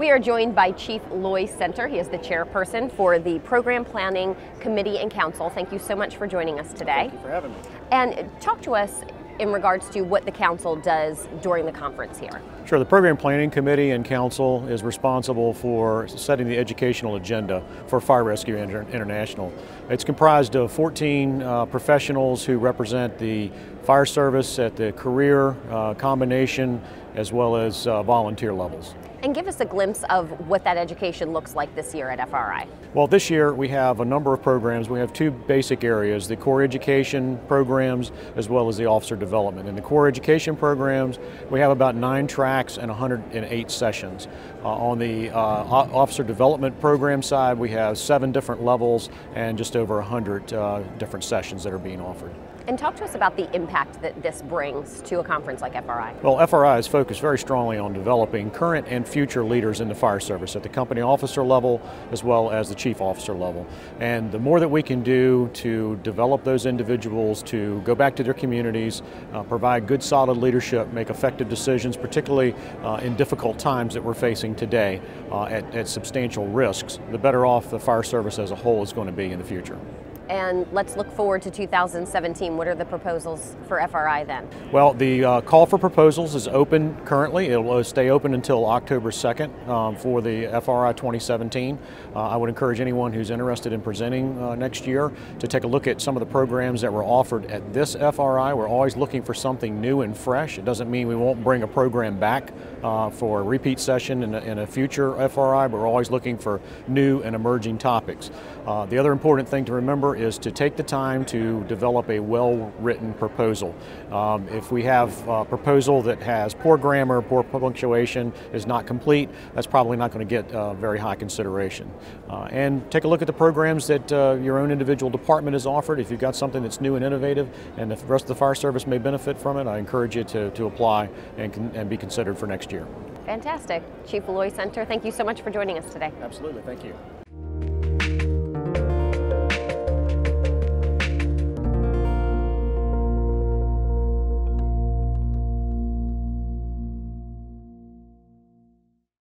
We are joined by Chief Loy Senter. He is the chairperson for the Program Planning Committee and Council. Thank you so much for joining us today. Thank you for having me. And talk to us in regards to what the Council does during the conference here. Sure, the Program Planning Committee and Council is responsible for setting the educational agenda for Fire Rescue International. It's comprised of 14 professionals who represent the fire service at the career combination as well as volunteer levels. And give us a glimpse of what that education looks like this year at FRI. Well, this year we have a number of programs. We have two basic areas, the core education programs as well as the officer development. In the core education programs, we have about 9 tracks and 108 sessions. On the officer development program side, we have 7 different levels and just over 100 different sessions that are being offered. And talk to us about the impact that this brings to a conference like FRI. Well, FRI is focused very strongly on developing current and future leaders in the fire service at the company officer level as well as the chief officer level. And the more that we can do to develop those individuals to go back to their communities, provide good solid leadership, make effective decisions, particularly in difficult times that we're facing today at substantial risks, the better off the fire service as a whole is going to be in the future. And let's look forward to 2017. What are the proposals for FRI then? Well, the call for proposals is open currently. It will stay open until October 2nd for the FRI 2017. I would encourage anyone who's interested in presenting next year to take a look at some of the programs that were offered at this FRI. We're always looking for something new and fresh. It doesn't mean we won't bring a program back for a repeat session in a future FRI, but we're always looking for new and emerging topics. The other important thing to remember is to take the time to develop a well-written proposal. If we have a proposal that has poor grammar, poor punctuation, is not complete, that's probably not going to get very high consideration. And take a look at the programs that your own individual department has offered. If you've got something that's new and innovative and the rest of the fire service may benefit from it, I encourage you to apply and be considered for next year. Fantastic. Chief Loy Senter, thank you so much for joining us today. Absolutely, thank you.